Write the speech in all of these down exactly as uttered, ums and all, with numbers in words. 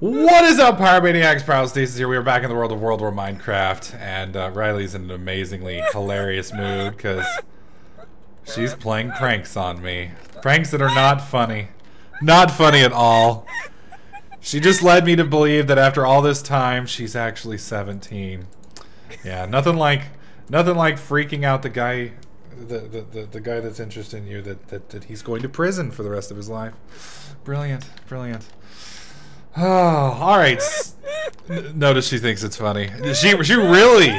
What is up, Pyromaniacs? Pyrostasis here. We are back in the world of World War Minecraft, and uh, Riley's in an amazingly hilarious mood because she's playing pranks on me. Pranks that are not funny. Not funny at all. She just led me to believe that after all this time, she's actually seventeen. Yeah, nothing like nothing like freaking out the guy the the, the, the guy that's interested in you that, that, that he's going to prison for the rest of his life. Brilliant, brilliant. Oh, all right. Notice she thinks it's funny. She she really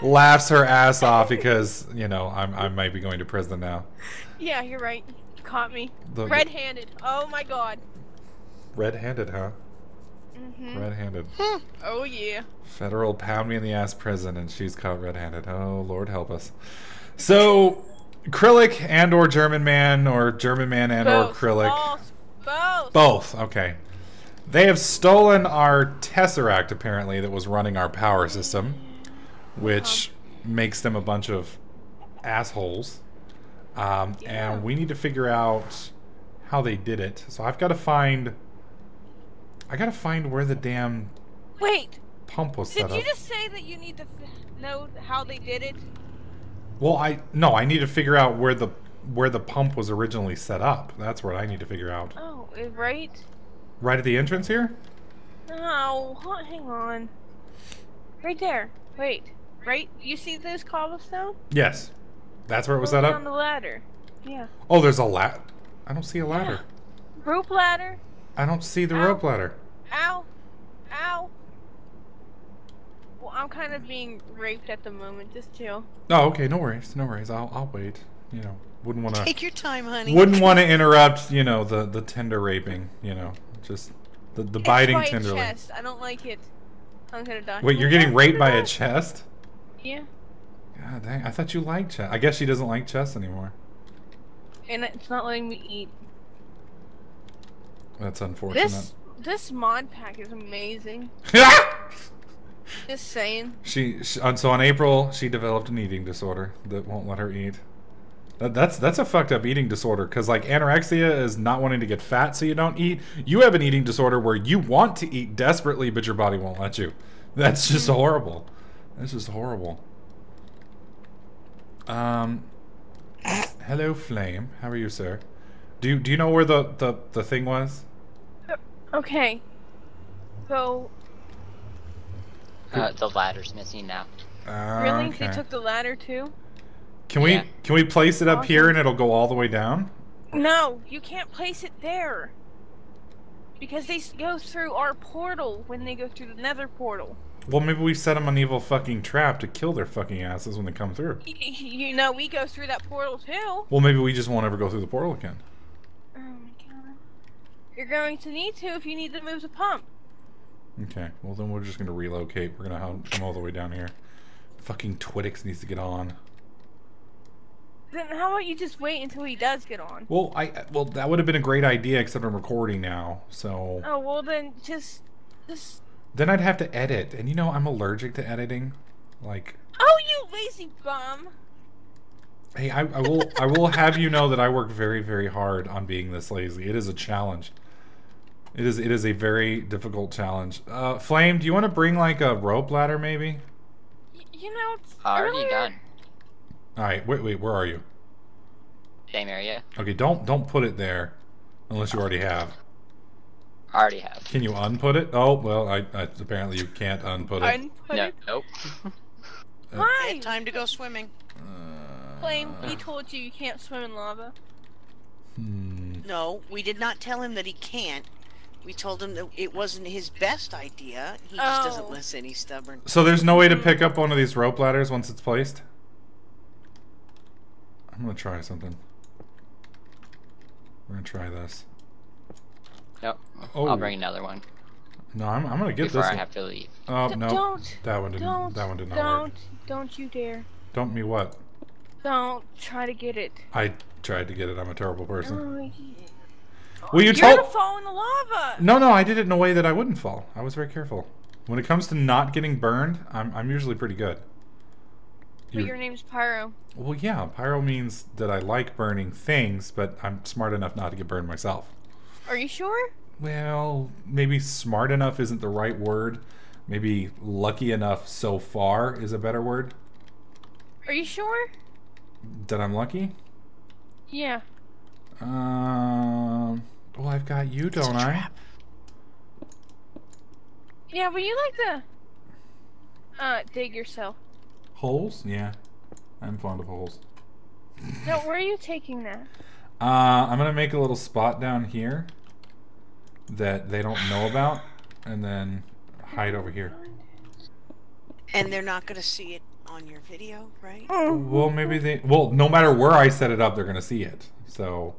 laughs her ass off because, you know, I'm, I might be going to prison now. Yeah, you're right. You caught me. Red-handed. Oh, my God. Red-handed, huh? Mm-hmm. Red-handed. Oh, yeah. Federal pound me in the ass prison, and she's caught red-handed. Oh, Lord help us. So, Kryllyk and or German man, or German man and Both. or Kryllyk. Both. Both. Both. Okay. They have stolen our tesseract, apparently, that was running our power system, which um. makes them a bunch of assholes. Um, yeah. And we need to figure out how they did it. So I've got to find... I got to find where the damn Wait. pump was did set up. Did you just say that you need to f know how they did it? Well, I... No, I need to figure out where the, where the pump was originally set up. That's what I need to figure out. Oh, right? Right at the entrance here? No, oh, hang on. Right there. Wait, right? You see this cobblestone? Yes. That's where it was set up? On the ladder. Yeah. Oh, there's a ladder. I don't see a ladder. Yeah. Rope ladder. I don't see the Ow. rope ladder. Ow. Ow. Well, I'm kind of being raped at the moment. Just chill. Oh, okay. No worries. No worries. I'll, I'll wait. You know, wouldn't want to... Take your time, honey. Wouldn't want to interrupt, you know, the, the tender raping, you know. Just the, the it's biting by tenderly. A chest. I don't like it. I'm gonna die. Wait, you're getting raped by a chest? Yeah. God dang! I thought you liked chest. I guess she doesn't like chest anymore. And it's not letting me eat. That's unfortunate. This this mod pack is amazing. Just saying. She, she so in April she developed an eating disorder that won't let her eat. That's that's a fucked up eating disorder because like anorexia is not wanting to get fat so you don't eat. You have an eating disorder where you want to eat desperately but your body won't let you. That's just horrible. That's just horrible. Um, hello, Flame. How are you, sir? Do you, do you know where the the the thing was? Okay. So. Uh, the ladder's missing now. Uh, really? Okay. They took the ladder too? Can we yeah. can we place it up awesome. here and it'll go all the way down? No, you can't place it there. Because they go through our portal when they go through the nether portal. Well, maybe we set them an evil fucking trap to kill their fucking asses when they come through. You know, we go through that portal too. Well, maybe we just won't ever go through the portal again. Oh my God. You're going to need to if you need to move the pump. Okay, well then we're just going to relocate. We're going to come all the way down here. Fucking Twitix needs to get on. Then how about you just wait until he does get on? Well, I well that would have been a great idea, except I'm recording now, so. Oh well, then just just. Then I'd have to edit, and you know I'm allergic to editing, like. Oh, you lazy bum! Hey, I, I will I will have you know that I work very very hard on being this lazy. It is a challenge. It is it is a very difficult challenge. Uh, Flame, do you want to bring like a rope ladder maybe? Y you know it's already earlier. done. All right, wait, wait, where are you? Same area. Okay, don't don't put it there, unless you already have. I already have. Can you unput it? Oh well, I, I apparently you can't unput it. Unput no, it? Nope. Why? Uh, time to go swimming. Uh, Flame, he told you you can't swim in lava. Hmm. No, we did not tell him that he can't. We told him that it wasn't his best idea. He just oh. doesn't listen. He's stubborn. So there's no way to pick up one of these rope ladders once it's placed? I'm gonna try something. We're gonna try this. Nope. Oh. I'll bring another one. No, I'm, I'm gonna get Before this. Before I one. have to leave. Oh D no! Don't. That one didn't. Don't, that one did not don't, work. Don't. Don't you dare. Don't me what? Don't try to get it. I tried to get it. I'm a terrible person. Oh, yeah. Well, you told. You're gonna fall in the lava. No, no, I did it in a way that I wouldn't fall. I was very careful. When it comes to not getting burned, I'm I'm usually pretty good. But your name's Pyro. Well, yeah, Pyro means that I like burning things, but I'm smart enough not to get burned myself. Are you sure? well, maybe smart enough isn't the right word. Maybe lucky enough so far is a better word. Are you sure? That I'm lucky? Yeah. Um. Uh, well, I've got you, don't it's a trap. I? Yeah, but you like to uh dig yourself. Holes? Yeah, I'm fond of holes. Now, where are you taking that? Uh, I'm gonna make a little spot down here that they don't know about, and then hide over here. And they're not gonna see it on your video, right? Well, maybe they. Well, no matter where I set it up, they're gonna see it. So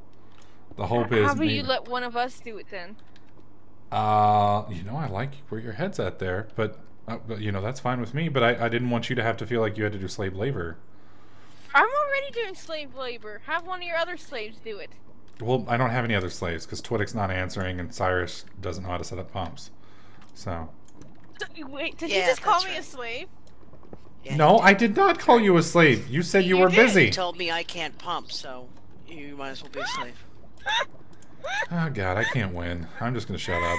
the hope is. How about you let one of us do it then? Uh, you know, I like where your head's at there, but uh, you know that's fine with me. But I, I didn't want you to have to feel like you had to do slave labor. I'm already doing slave labor. Have one of your other slaves do it. Well, I don't have any other slaves because Twitix not answering and Cyrus doesn't know how to set up pumps. So. Wait, did yeah, you just call me right. a slave? Yeah, no, I did not call you a slave. You said you, you were did. busy. You told me I can't pump, so you might as well be a slave. Oh, God, I can't win. I'm just going to shut up.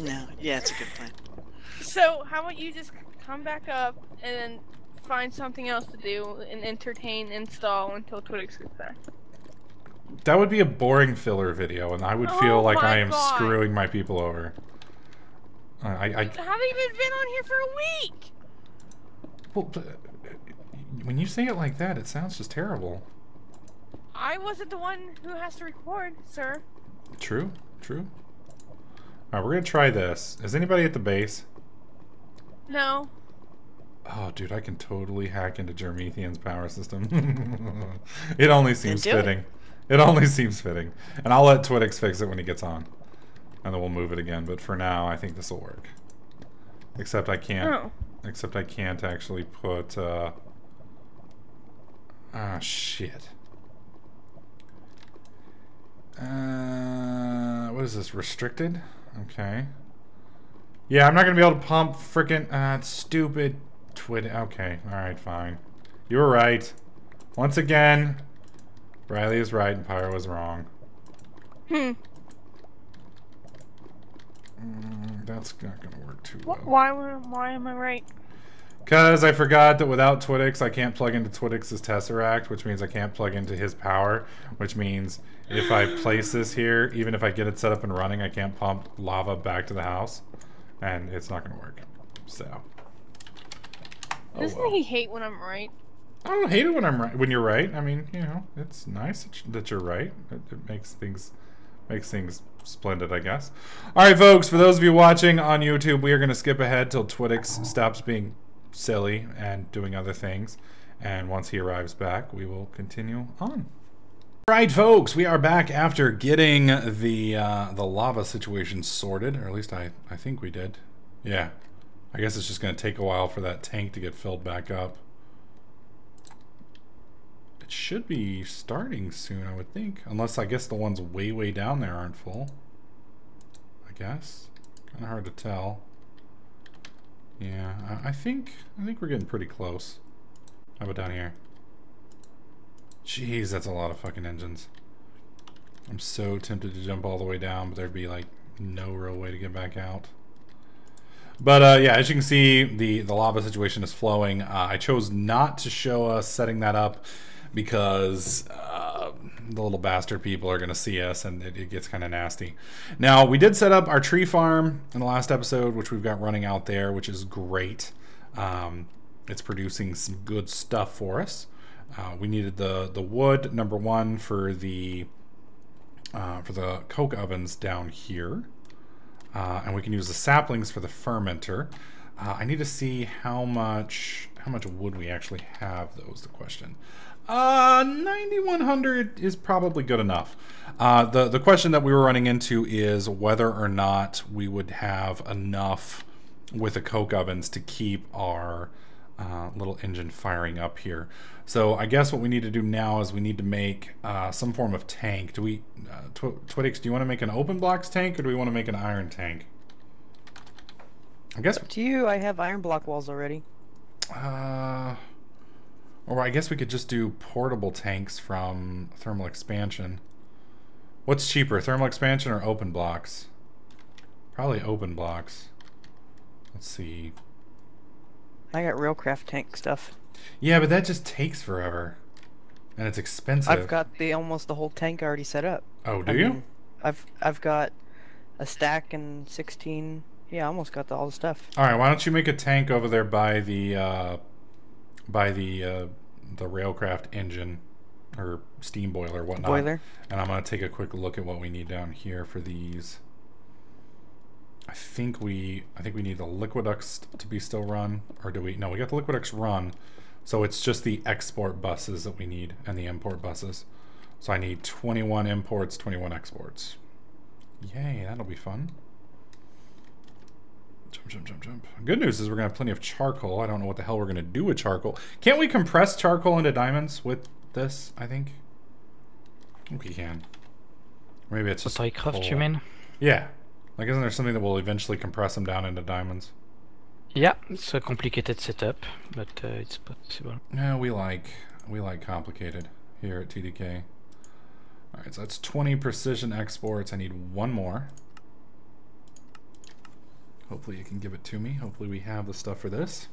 No, yeah, it's a good plan. So, how about you just come back up and find something else to do and entertain, install until Twitix gets back? That would be a boring filler video, and I would oh feel like I am God. screwing my people over. I, I, I haven't even been on here for a week! Well, when you say it like that, it sounds just terrible. I wasn't the one who has to record, sir. True, true. Alright, we're gonna try this. Is anybody at the base? No. Oh, dude, I can totally hack into Jermethian's power system. It only seems fitting. It. it only seems fitting. And I'll let Twitix fix it when he gets on. And then we'll move it again, but for now, I think this will work. Except I can't... Oh. Except I can't actually put, uh... Ah, oh, shit. Uh... What is this? Restricted? Okay. Yeah, I'm not gonna be able to pump frickin', uh, stupid twid... Okay, alright, fine. You were right. Once again, Riley is right and Pyro was wrong. Hmm. Mm, that's not gonna work too well. Why, why am I right? Because I forgot that without Twitix, I can't plug into Twitix's tesseract, which means I can't plug into his power, which means if I place this here, even if I get it set up and running, I can't pump lava back to the house, and it's not gonna work. So. Oh, Doesn't well. he hate when I'm right? I don't hate it when I'm right. When you're right, I mean, you know, it's nice that you're right. It, it makes things. Makes things splendid, I guess. Alright, folks, for those of you watching on YouTube, we are going to skip ahead till Twitix stops being silly and doing other things. And once he arrives back, we will continue on. Alright, folks, we are back after getting the uh, the lava situation sorted. Or at least I, I think we did. Yeah. I guess it's just going to take a while for that tank to get filled back up. Should be starting soon, I would think. Unless, I guess the ones way, way down there aren't full. I guess. Kind of hard to tell. Yeah, I, I think I think we're getting pretty close. How about down here? Jeez, that's a lot of fucking engines. I'm so tempted to jump all the way down, but there'd be, like, no real way to get back out. But uh, yeah, as you can see, the, the lava situation is flowing. Uh, I chose not to show us setting that up because uh, the little bastard people are going to see us and it, it gets kind of nasty. Now, we did set up our tree farm in the last episode, which we've got running out there, which is great. Um, it's producing some good stuff for us. Uh, we needed the, the wood, number one, for the, uh, for the coke ovens down here. Uh, and we can use the saplings for the fermenter. Uh, I need to see how much how much wood we actually have, though, is the question. Uh, ninety-one hundred is probably good enough. Uh, the, the question that we were running into is whether or not we would have enough with the coke ovens to keep our uh, little engine firing up here. So I guess what we need to do now is we need to make uh, some form of tank. Do we, uh, Tw Twitix, do you want to make an open blocks tank or do we want to make an iron tank? I guess. Up to you. I have iron block walls already. Uh, or I guess we could just do portable tanks from thermal expansion. What's cheaper, thermal expansion or open blocks? Probably open blocks. Let's see. I got Railcraft tank stuff. Yeah, but that just takes forever. And it's expensive. I've got the almost the whole tank already set up. Oh, do I you? Mean, I've I've got a stack and sixteen. Yeah, I almost got the, all the stuff. All right, why don't you make a tank over there by the uh, by the uh, the Railcraft engine or steam boiler, whatnot. Boiler. And I'm gonna take a quick look at what we need down here for these. I think we I think we need the Liquidux to be still run, or do we? No, we got the Liquidux run. So it's just the export buses that we need and the import buses. So I need twenty-one imports, twenty-one exports. Yay, that'll be fun. Jump, jump, jump, jump. Good news is we're gonna have plenty of charcoal. I don't know what the hell we're gonna do with charcoal. Can't we compress charcoal into diamonds with this, I think? I think we can. Maybe it's just like huff, you mean? Yeah. Like, isn't there something that will eventually compress them down into diamonds? Yeah, it's a complicated setup, but uh, it's possible. No, we like we like complicated here at T D K. All right, so that's twenty precision exports. I need one more. Hopefully you can give it to me. Hopefully we have the stuff for this.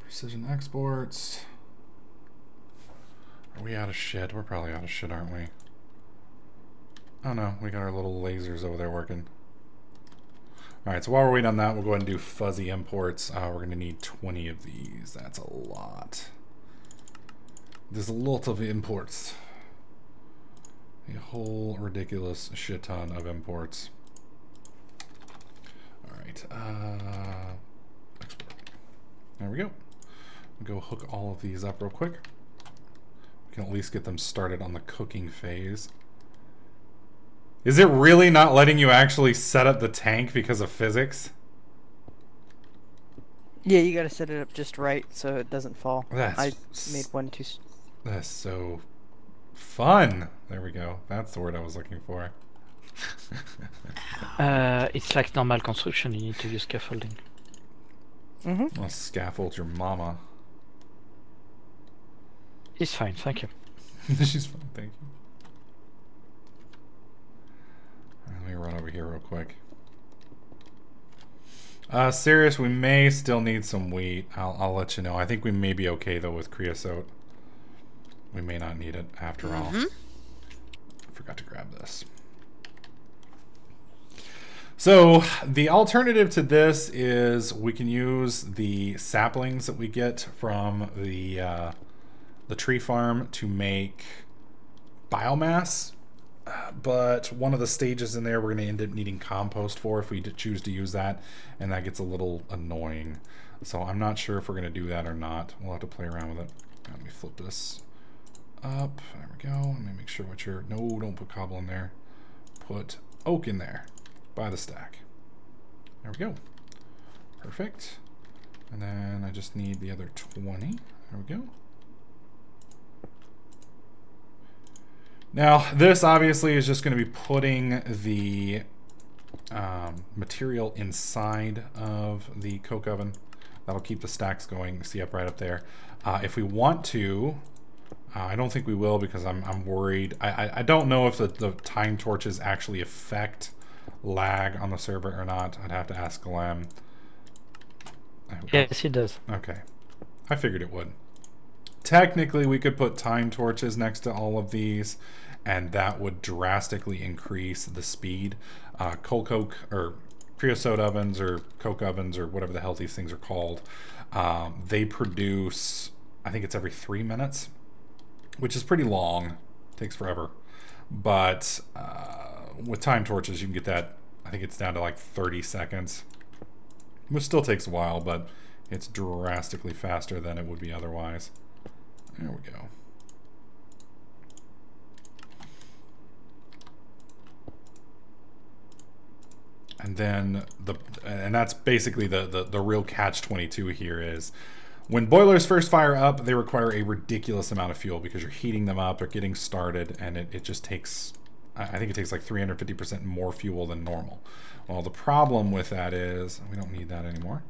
Precision exports. Are we out of shit? We're probably out of shit, aren't we? Oh no, we got our little lasers over there working. Alright, so while we're waiting on that, we'll go ahead and do fuzzy imports. Uh, we're going to need twenty of these. That's a lot. There's a lot of imports. A whole ridiculous shit ton of imports. Alright. Uh, export. There we go. We'll go hook all of these up real quick. We can at least get them started on the cooking phase. Is it really not letting you actually set up the tank because of physics? Yeah, you gotta set it up just right so it doesn't fall. That's I made one too. That's so fun. There we go. That's the word I was looking for. uh, it's like normal construction. You need to use scaffolding. Mm-hmm. I'll scaffold your mama. She's fine, thank you. She's fine, thank you. Let me run over here real quick. Uh, Cyrus, we may still need some wheat. I'll, I'll let you know. I think we may be okay, though, with creosote. We may not need it after mm-hmm. all. I forgot to grab this. So, the alternative to this is we can use the saplings that we get from the, uh, the tree farm to make biomass. Uh, but one of the stages in there we're going to end up needing compost for if we choose to use that, and that gets a little annoying. So I'm not sure if we're going to do that or not. We'll have to play around with it. Let me flip this up. There we go. Let me make sure what you're... No, don't put cobble in there. Put oak in there by the stack. There we go. Perfect. And then I just need the other twenty. There we go. Now, this obviously is just going to be putting the um, material inside of the coke oven. That'll keep the stacks going. See up right up there. Uh, if we want to, uh, I don't think we will because I'm, I'm worried. I, I, I don't know if the, the time torches actually affect lag on the server or not. I'd have to ask Glenn. Yes, it does. Okay. I figured it would. Technically, we could put time torches next to all of these, and that would drastically increase the speed. Uh, coal coke, or creosote ovens, or coke ovens, or whatever the hell these things are called, um, they produce, I think it's every three minutes, which is pretty long. Takes forever. But uh, with time torches, you can get that, I think it's down to like thirty seconds, which still takes a while, but it's drastically faster than it would be otherwise. There we go. And then the and that's basically the the, the real catch twenty-two here is when boilers first fire up, they require a ridiculous amount of fuel because you're heating them up, they're getting started, and it, it just takes, I think it takes like three hundred fifty percent more fuel than normal. Well, the problem with that is, we don't need that anymore.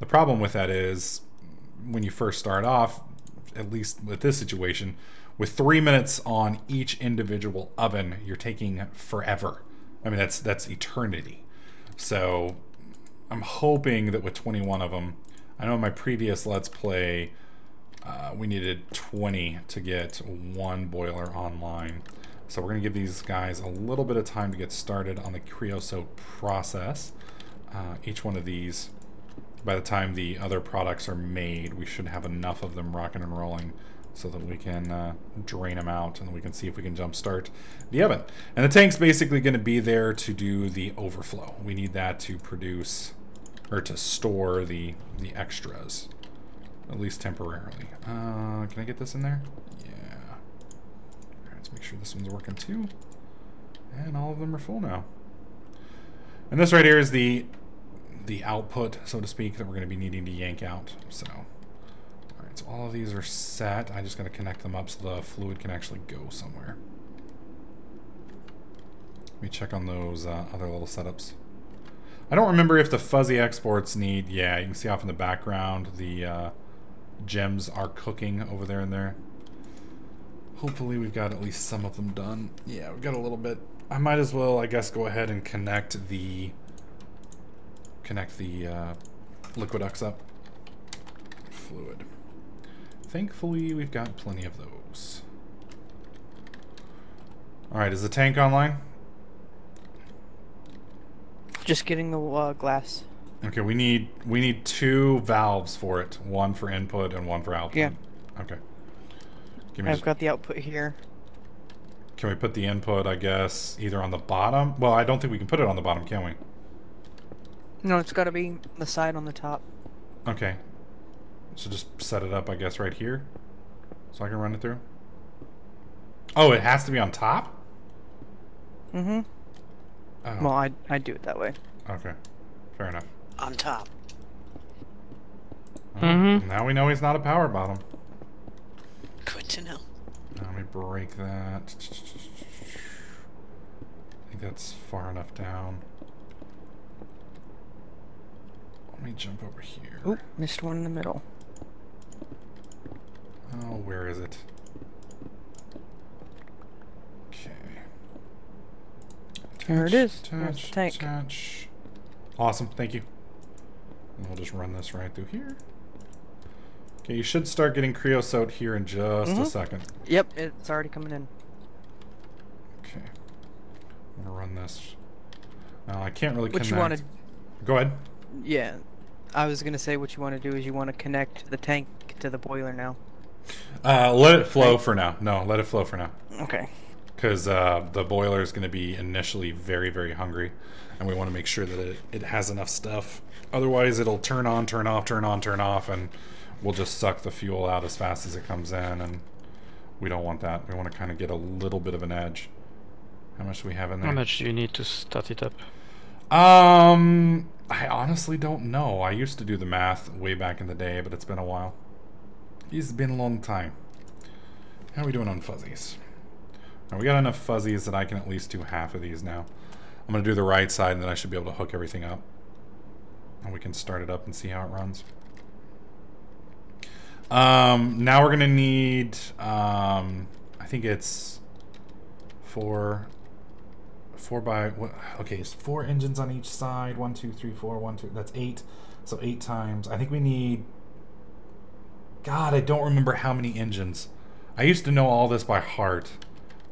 The problem with that is when you first start off, at least with this situation, with three minutes on each individual oven, you're taking forever. I mean, that's that's eternity. So I'm hoping that with twenty-one of them, I know in my previous Let's Play, uh, we needed twenty to get one boiler online. So we're gonna give these guys a little bit of time to get started on the Creosote process. Uh, each one of these, by the time the other products are made, we should have enough of them rocking and rolling so that we can uh, drain them out, and we can see if we can jumpstart the oven. And the tank's basically gonna be there to do the overflow. We need that to produce, or to store the, the extras, at least temporarily. Uh, can I get this in there? Yeah. All right, let's make sure this one's working too. And all of them are full now. And this right here is the, the output, so to speak, that we're gonna be needing to yank out, so. So all of these are set. I just gotta connect them up so the fluid can actually go somewhere. Let me check on those uh, other little setups. I don't remember if the fuzzy exports need, yeah, you can see off in the background the uh, gems are cooking over there and there. Hopefully we've got at least some of them done. Yeah, we've got a little bit. I might as well, I guess, go ahead and connect the, connect the uh, Liquidux up. Fluid. Thankfully, we've got plenty of those. Alright, is the tank online? Just getting the uh, glass. Okay, we need we need two valves for it. One for input and one for output. Yeah. Okay. Give me I've just... got the output here. Can we put the input, I guess, either on the bottom? Well, I don't think we can put it on the bottom, can we? No, it's got to be the side on the top. Okay. So just set it up, I guess, right here, so I can run it through. Oh, it has to be on top? Mm-hmm. Oh. Well, I'd, I'd do it that way. Okay. Fair enough. On top. Right. Mm-hmm. Now we know he's not a power bottom. Good to know. Now let me break that. I think that's far enough down. Let me jump over here. Oop, missed one in the middle. Oh, where is it? Okay. There it is. Touch, touch, touch. Awesome, thank you. And we'll just run this right through here. Okay, you should start getting creosote here in just mm-hmm. a second. Yep, it's already coming in. Okay. I'm gonna run this. Now, I can't really connect. What you wanted? Go ahead. Yeah, I was gonna say what you want to do is you want to connect the tank to the boiler now. Uh, let it flow for now. No, let it flow for now. Okay. Because uh, the boiler is gonna be initially very, very hungry, and we want to make sure that it, it has enough stuff. Otherwise, it'll turn on, turn off, turn on, turn off, and we'll just suck the fuel out as fast as it comes in, and we don't want that. We want to kind of get a little bit of an edge. How much do we have in there? How much do you need to start it up? Um, I honestly don't know. I used to do the math way back in the day, but it's been a while. It's been a long time. How are we doing on fuzzies? Now we got enough fuzzies that I can at least do half of these now. I'm gonna do the right side, and then I should be able to hook everything up. And we can start it up and see how it runs. Um, now we're gonna need, um, I think it's four... Four by what? Okay, it's four engines on each side. One, two, three, four. One, two. That's eight. So eight times. I think we need. God, I don't remember how many engines. I used to know all this by heart.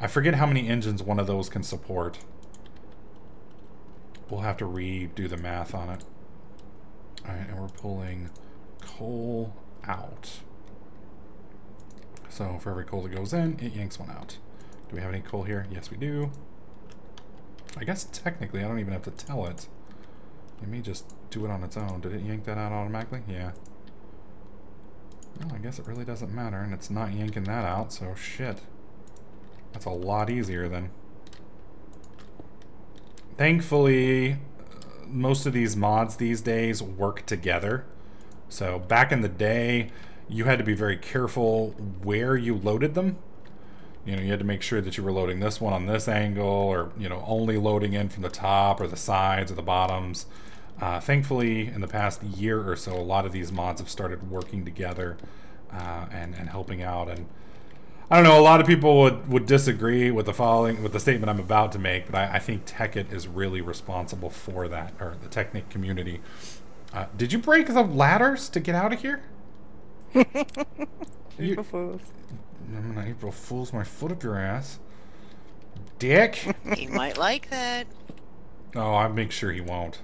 I forget how many engines one of those can support. We'll have to redo the math on it. All right, and we're pulling coal out. So for every coal that goes in, it yanks one out. Do we have any coal here? Yes, we do. I guess technically I don't even have to tell it. Let me just do it on its own. Did it yank that out automatically? Yeah. Well, I guess it really doesn't matter, and it's not yanking that out, so shit. That's a lot easier then. Thankfully, most of these mods these days work together. So back in the day, you had to be very careful where you loaded them. You know, you had to make sure that you were loading this one on this angle, or, you know, only loading in from the top or the sides or the bottoms. Uh, thankfully, in the past year or so, a lot of these mods have started working together uh, and, and helping out. And I don't know, a lot of people would, would disagree with the following, with the statement I'm about to make, but I, I think Tekkit is really responsible for that, or the Technic community. Uh, did you break the ladders to get out of here? April Fools. I'm not April Fools, my foot up your ass. Dick! He might like that. Oh, I'll make sure he won't.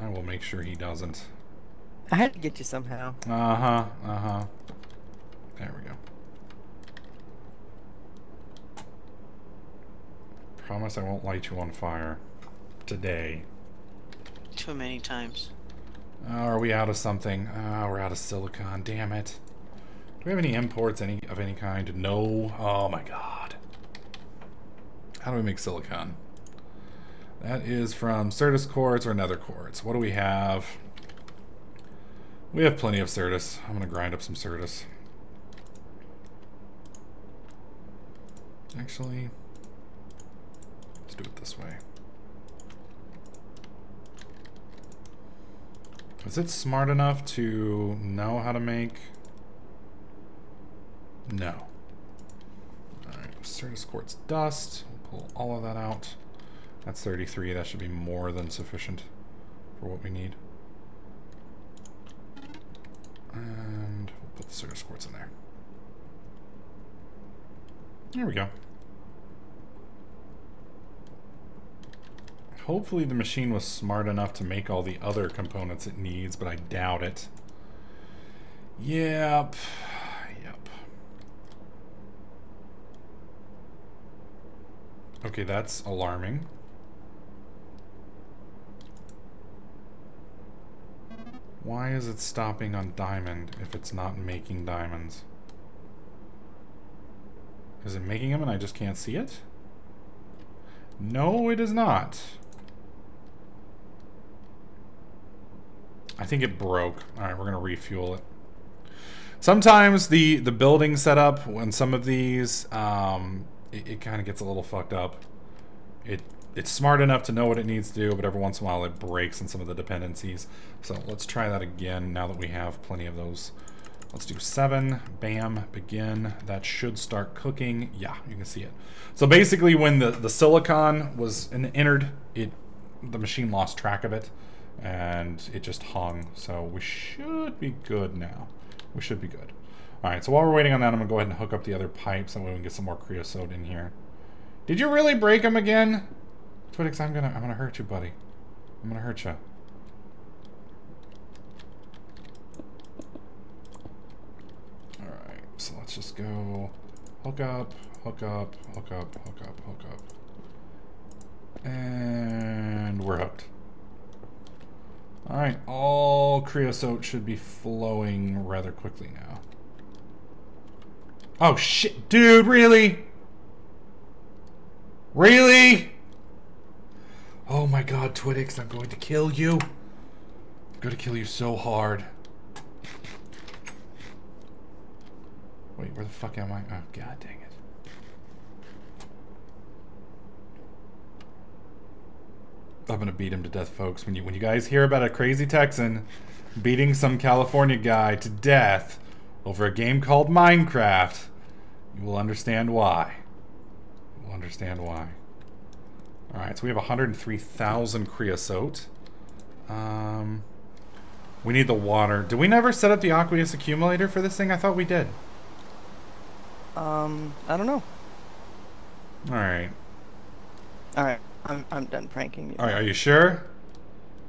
I will make sure he doesn't. I had to get you somehow. Uh-huh, uh-huh. There we go. Promise I won't light you on fire today. Too many times. Uh, are we out of something? Uh, we're out of silicon. Damn it. Do we have any imports any of any kind? No. Oh my god. How do we make silicon? That is from Certus quartz or nether quartz. What do we have? We have plenty of Certus. I'm gonna grind up some Certus. Actually, let's do it this way. Is it smart enough to know how to make? No. Alright, Certus quartz dust. We'll pull all of that out. That's thirty-three. That should be more than sufficient for what we need. And we'll put the Certus quartz in there. There we go. Hopefully the machine was smart enough to make all the other components it needs, but I doubt it. Yep. Yep. Okay, that's alarming. Why is it stopping on diamond if it's not making diamonds? Is it making them and I just can't see it? No, it is not. I think it broke. All right, we're gonna refuel it. Sometimes the the building setup when some of these um, it, it kind of gets a little fucked up. It it's smart enough to know what it needs to do, but every once in a while it breaks in some of the dependencies. So let's try that again now that we have plenty of those. Let's do seven, bam, begin. That should start cooking. Yeah, you can see it. So basically when the, the silicon was in, entered, it the machine lost track of it and it just hung. So we should be good now. We should be good. All right, so while we're waiting on that, I'm gonna go ahead and hook up the other pipes and we can get some more creosote in here. Did you really break them again? Twitix, I'm gonna, I'm gonna hurt you, buddy. I'm gonna hurt you. So let's just go hook up, hook up, hook up, hook up, hook up. And we're hooked. All right, all creosote should be flowing rather quickly now. Oh shit, dude, really? Really? Oh my god, Twitix, I'm going to kill you. I'm going to kill you so hard. Wait, where the fuck am I? Oh, god dang it. I'm gonna beat him to death, folks. When you when you guys hear about a crazy Texan beating some California guy to death over a game called Minecraft, you will understand why. You will understand why. Alright, so we have one hundred three thousand creosote. Um, we need the water. Did we never set up the aqueous accumulator for this thing? I thought we did. Um, I don't know. Alright. Alright, I'm I'm done pranking you. Alright, are you sure?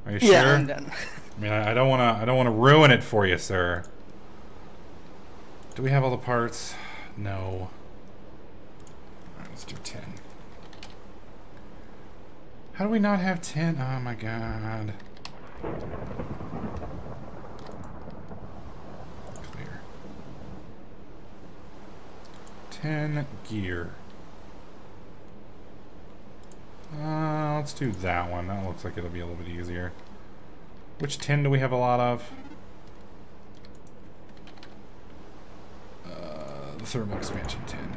Are you sure? Yeah, I'm done. I mean, I, I don't wanna I don't wanna ruin it for you, sir. Do we have all the parts? No. Alright, let's do ten. How do we not have ten? Oh my god. ten gear. Uh, let's do that one. That looks like it'll be a little bit easier. Which tin do we have a lot of? Uh, the thermal expansion tin.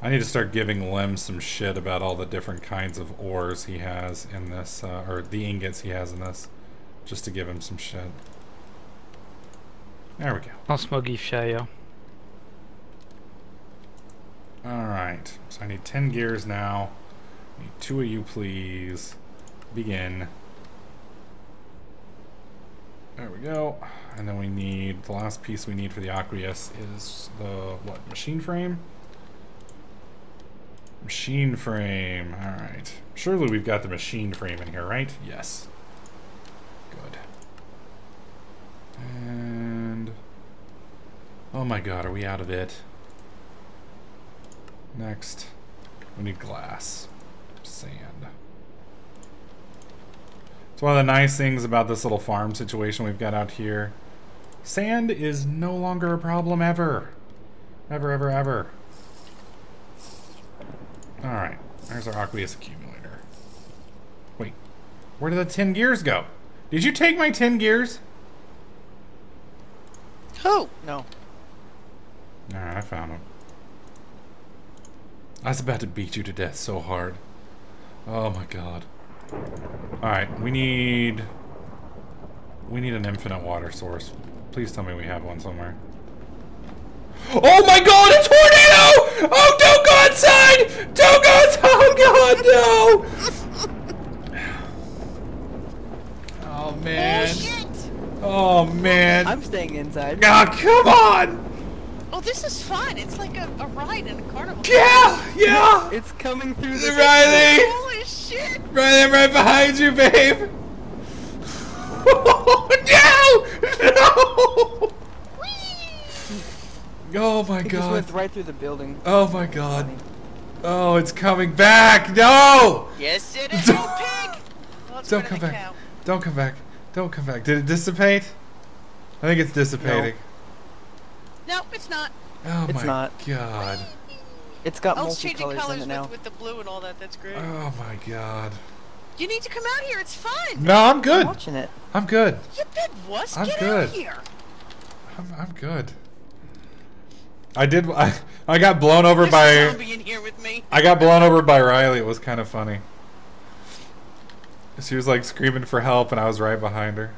I need to start giving Lem some shit about all the different kinds of ores he has in this, uh, or the ingots he has in this, just to give him some shit. There we go. I'll smuggy show you. Alright, so I need ten gears now. I need two of you, please. Begin. There we go. And then we need, the last piece we need for the Aqueous is the, what, machine frame? Machine frame, alright. Surely we've got the machine frame in here, right? Yes. Good. And... oh my god, are we out of it? Next, we need glass, sand. It's one of the nice things about this little farm situation we've got out here. Sand is no longer a problem ever. Ever, ever, ever. Alright, there's our Aqueous accumulator. Wait, where did the ten gears go? Did you take my ten gears? Who? No. Alright, I found them. I was about to beat you to death so hard. Oh my god. Alright, we need... we need an infinite water source. Please tell me we have one somewhere. Oh my god, a tornado! Oh, don't go outside! Don't go outside! Oh god, no! Oh man. Oh, shit. Oh man. I'm staying inside. Ah, come on! Oh, this is fun! It's like a, a ride in a carnival. Yeah! Yeah! It's coming through the Riley! Holy shit! Riley, I'm right behind you, babe! Oh, no! No! Whee! Oh my god. It just went right through the building. Oh my god. Oh, it's coming back! No! Yes, it is! Don't, pig. Well, don't come back. Cow. Don't come back. Don't come back. Did it dissipate? I think it's dissipating. No. No, it's not. Oh it's my not. God. It's got multi-colors colors in it now. With, with the blue and all that, that's great. Oh my god. You need to come out here, it's fun. No, I'm good. I'm watching it. I'm good. You big wuss, I'm get good. Out here. I'm, I'm good. I did, I, I got blown over There's by... There's a zombie in here with me. I got blown over by Riley, it was kind of funny. She was like screaming for help and I was right behind her.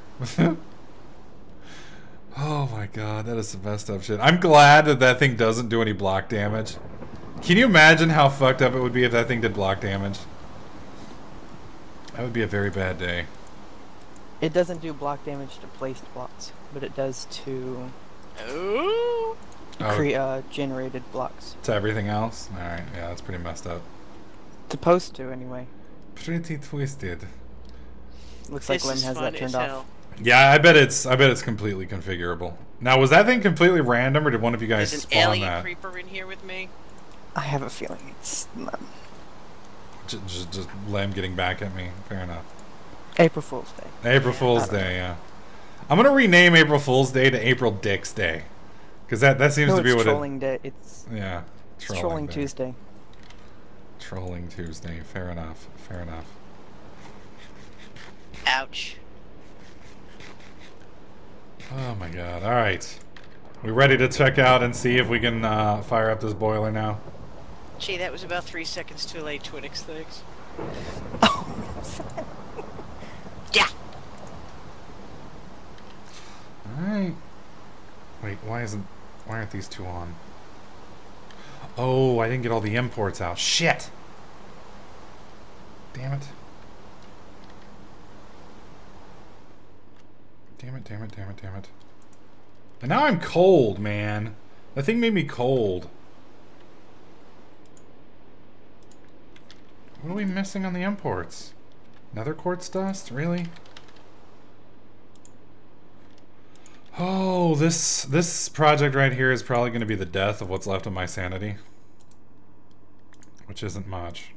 Oh my god, that is the best up shit. I'm glad that that thing doesn't do any block damage. Can you imagine how fucked up it would be if that thing did block damage? That would be a very bad day. It doesn't do block damage to placed blocks, but it does to oh. cre uh, generated blocks. To everything else? Alright, yeah, that's pretty messed up. Supposed to, anyway. Pretty twisted. Looks like Lynn has that turned off. Yeah, I bet it's I bet it's completely configurable. Now, was that thing completely random, or did one of you guys There's spawn that? There's an alien that? creeper in here with me. I have a feeling it's not. Just, just, just Lamb getting back at me. Fair enough. April Fool's Day. April yeah, Fool's Day, know. yeah. I'm gonna rename April Fool's Day to April Dick's Day, because that that seems no, to be it's what trolling it. Day. It's yeah. It's trolling, trolling day. Tuesday. Trolling Tuesday. Fair enough. Fair enough. Ouch. Oh my god, alright. We're ready to check out and see if we can uh, fire up this boiler now. Gee, that was about three seconds too late, Twitix, thanks. Oh, yeah! Alright. Wait, why isn't... why aren't these two on? Oh, I didn't get all the imports out. Shit! Damn it. Damn it, damn it, damn it, damn it. And now I'm cold, man. That thing made me cold. What are we missing on the imports? Nether quartz dust? Really? Oh, this this project right here is probably going to be the death of what's left of my sanity. Which isn't much.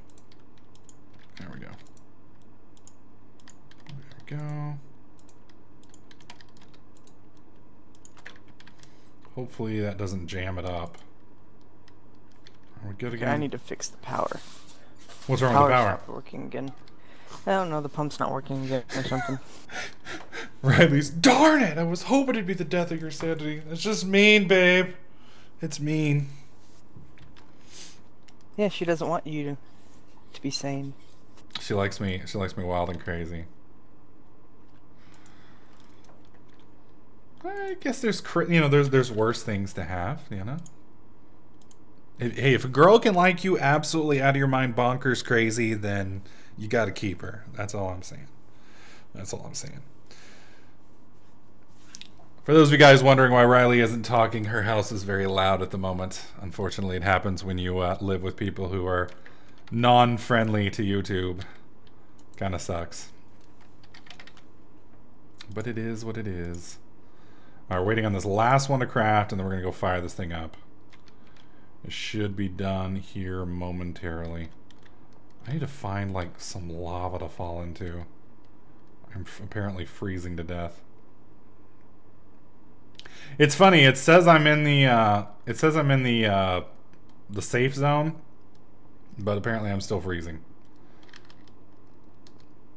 There we go. There we go. Hopefully that doesn't jam it up. Are we good again? I need to fix the power. What's wrong with the power? Power's not working again. I don't know, the pump's not working again or something. Riley's, darn it! I was hoping it'd be the death of your sanity. It's just mean, babe. It's mean. Yeah, she doesn't want you to, to be sane. She likes me. She likes me wild and crazy. I guess there's, you know, there's there's worse things to have, you know. If, hey, if a girl can like you absolutely out of your mind, bonkers crazy, then you got to keep her. That's all I'm saying. That's all I'm saying. For those of you guys wondering why Riley isn't talking, her house is very loud at the moment. Unfortunately, it happens when you uh, live with people who are non-friendly to YouTube. Kind of sucks. But it is what it is. All right, waiting on this last one to craft, and then we're going to go fire this thing up. It should be done here momentarily. I need to find, like, some lava to fall into. I'm f- apparently freezing to death. It's funny. It says I'm in the uh, it says I'm in the uh, the safe zone, but apparently I'm still freezing.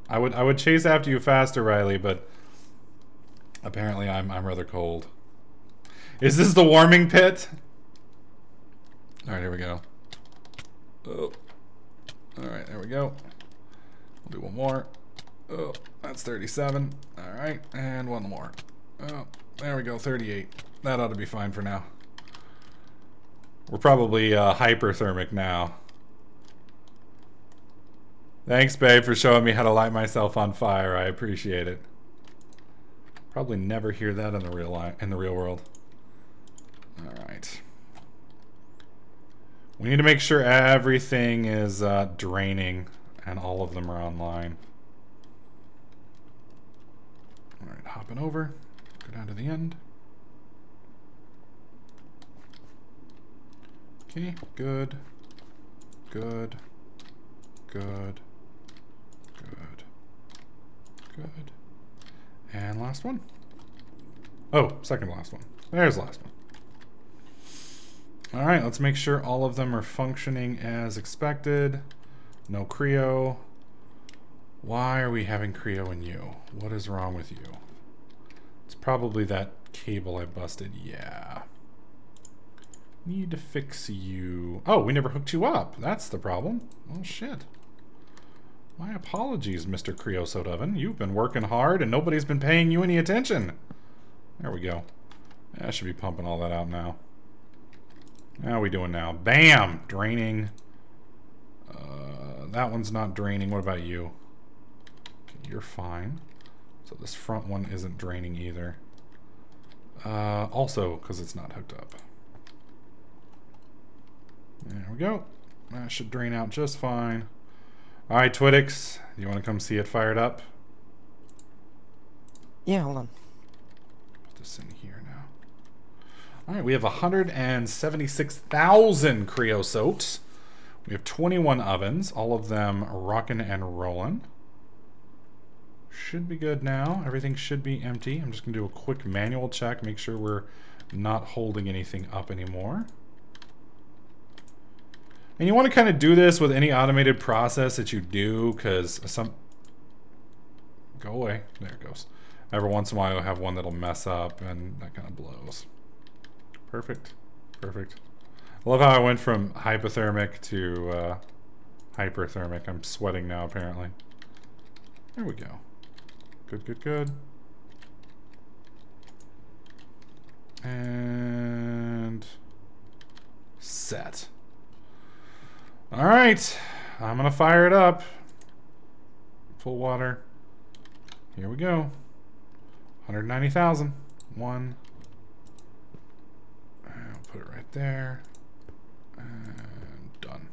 I would I would chase after you faster, Riley, but apparently I'm I'm rather cold. Is this the warming pit? All right, here we go. Oh, all right, there we go. We'll do one more. Oh, that's thirty-seven. All right, and one more. Oh. There we go, thirty-eight. That ought to be fine for now. We're probably uh, hyperthermic now. Thanks, babe, for showing me how to light myself on fire. I appreciate it. Probably never hear that in the real life, in the real world. All right. We need to make sure everything is uh, draining, and all of them are online. All right, hopping over. Go down to the end. Okay, good, good, good, good, good. And last one. Oh, second to last one. There's the last one. All right, let's make sure all of them are functioning as expected. No cryo. Why are we having cryo in you? What is wrong with you? It's probably that cable I busted. Yeah. Need to fix you. Oh, we never hooked you up. That's the problem. Oh, shit. My apologies, Mister Cryo Soda Oven. You've been working hard and nobody's been paying you any attention. There we go. I should be pumping all that out now. How are we doing now? Bam! Draining. Uh, that one's not draining. What about you? Okay, you're fine. So this front one isn't draining either. Uh, also, because it's not hooked up. There we go. That should drain out just fine. All right, Twitix, you want to come see it fired up? Yeah, hold on. Put this in here now. All right, we have one hundred seventy-six thousand Cryo soaps. We have twenty-one ovens, all of them rocking and rolling. Should be good now. Everything should be empty. I'm just gonna do a quick manual check, make sure we're not holding anything up anymore. And you want to kind of do this with any automated process that you do, because some... Go away. There it goes. Every once in a while you'll have one that'll mess up, and that kind of blows. Perfect. Perfect. I love how I went from hypothermic to uh, hyperthermic. I'm sweating now, apparently. There we go. Good, good, good. And set. All right, I'm gonna fire it up. Full water. Here we go. one hundred ninety thousand. One. I'll put it right there. And done.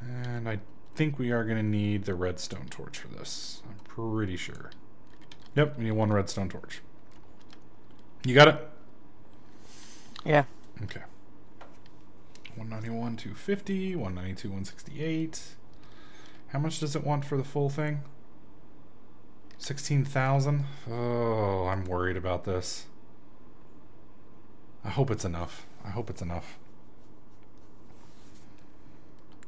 And I think we are gonna need the redstone torch for this. I'm pretty sure. Yep, we need one redstone torch. You got it? Yeah. Okay. one ninety-one, two fifty, one ninety-two, one sixty-eight. How much does it want for the full thing? sixteen thousand? Oh, I'm worried about this. I hope it's enough. I hope it's enough.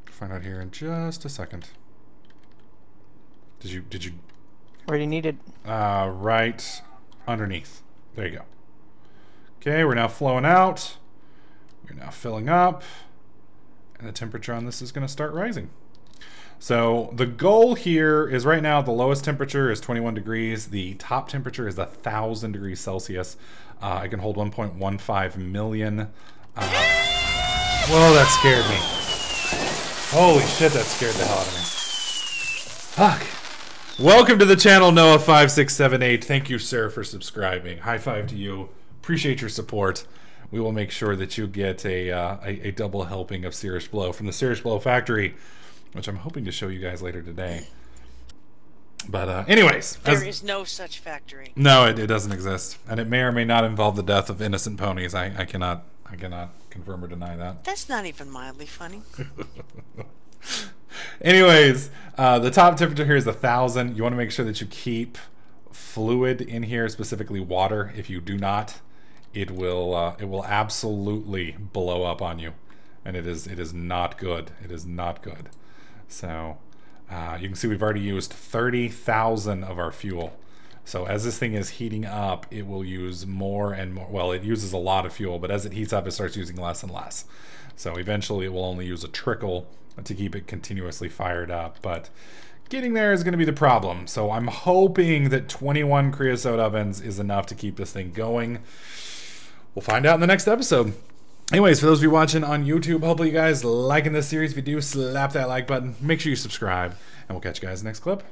Find out here in just a second. Did you did you already need it? Uh right underneath. There you go. Okay, we're now flowing out. We're now filling up. And the temperature on this is gonna start rising. So the goal here is right now the lowest temperature is twenty-one degrees. The top temperature is one thousand degrees Celsius. Uh, I can hold one point one five million. Uh, whoa, that scared me. Holy shit, that scared the hell out of me. Fuck. Welcome to the channel, Noah five six seven eight. Thank you, sir, for subscribing. High five to you. Appreciate your support. We will make sure that you get a, uh, a, a double helping of Serious Blow from the Serious Blow Factory, which I'm hoping to show you guys later today. But uh, anyways. There as, is no such factory. No, it, it doesn't exist. And it may or may not involve the death of innocent ponies. I, I cannot I cannot confirm or deny that. That's not even mildly funny. Anyways, uh, the top temperature here is one thousand. You want to make sure that you keep fluid in here, specifically water. If you do not, it will uh, it will absolutely blow up on you. And it is, it is not good. It is not good. So uh, you can see we've already used thirty thousand of our fuel. So as this thing is heating up, it will use more and more. Well, it uses a lot of fuel, but as it heats up, it starts using less and less. So eventually it will only use a trickle to keep it continuously fired up. But getting there is going to be the problem. So I'm hoping that twenty-one creosote ovens is enough to keep this thing going. We'll find out in the next episode. Anyways, for those of you watching on YouTube, hopefully you guys liking this series. If you do, slap that like button. Make sure you subscribe, and we'll catch you guys in the next clip.